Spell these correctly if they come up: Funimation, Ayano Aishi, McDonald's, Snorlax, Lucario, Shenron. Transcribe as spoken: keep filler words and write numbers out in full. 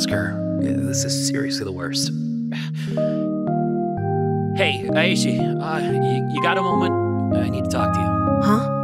ask her. This is seriously the worst. Hey, Aishi, uh, you, you got a moment? I need to talk to you. Huh?